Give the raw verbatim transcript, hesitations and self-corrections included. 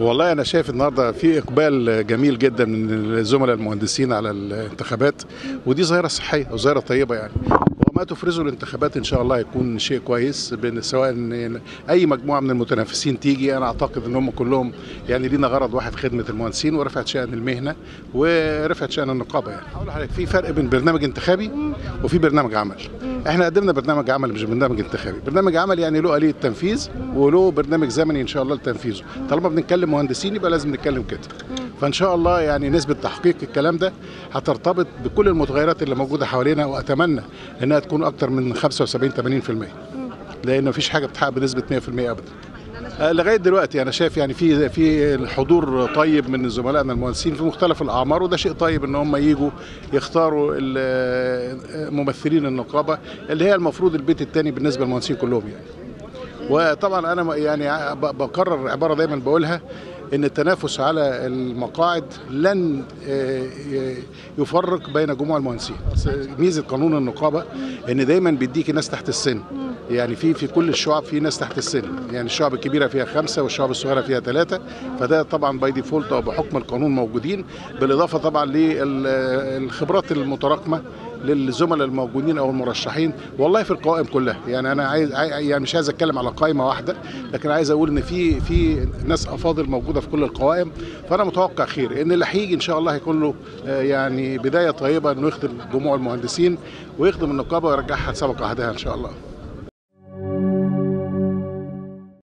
والله أنا شايف النهارده في إقبال جميل جدا من الزملاء المهندسين على الانتخابات، ودي ظاهرة صحية وظاهرة طيبة يعني. وما تفرزه الانتخابات إن شاء الله هيكون شيء كويس، بين سواء أي مجموعة من المتنافسين تيجي. أنا أعتقد إن هم كلهم يعني لينا غرض واحد، خدمة المهندسين ورفعت شأن المهنة ورفعت شأن النقابة يعني. أقول لحضرتك في فرق بين برنامج انتخابي وفي برنامج عمل. احنا قدمنا برنامج عمل مش برنامج انتخابي، برنامج عمل يعني له آلية تنفيذ وله برنامج زمني ان شاء الله لتنفيذه. طالما بنتكلم مهندسين يبقى لازم نتكلم كده، فان شاء الله يعني نسبة تحقيق الكلام ده هترتبط بكل المتغيرات اللي موجودة حوالينا، واتمنى انها تكون اكتر من خمسة وسبعين ثمانين في المية، لان مفيش حاجة بتحقق بنسبة مية في المية ابدا. لغايه دلوقتي انا شايف يعني في في حضور طيب من زملائنا المهندسين في مختلف الاعمار، وده شيء طيب ان هم يجوا يختاروا ممثلين النقابه اللي هي المفروض البيت الثاني بالنسبه للمهندسين كلهم يعني. وطبعا انا يعني بكرر عباره دايما بقولها، ان التنافس على المقاعد لن يفرق بين جموع المهندسين. ميزه قانون النقابه ان دايما بيديكي ناس تحت السن، يعني في في كل الشعب في ناس تحت السن، يعني الشعب الكبيره فيها خمسه والشعب الصغيره فيها ثلاثه، فده طبعا باي ديفولت او بحكم القانون موجودين، بالاضافه طبعا للخبرات المتراكمه للزملاء الموجودين او المرشحين. والله في القوائم كلها يعني انا عايز يعني مش عايز اتكلم على قائمه واحده، لكن عايز اقول ان في في ناس افاضل موجوده في كل القوائم، فانا متوقع خير ان اللي هيجي ان شاء الله هيكون له يعني بدايه طيبه انه يخدم جموع المهندسين ويخدم النقابه ويرجعها سبق عهدها ان شاء الله.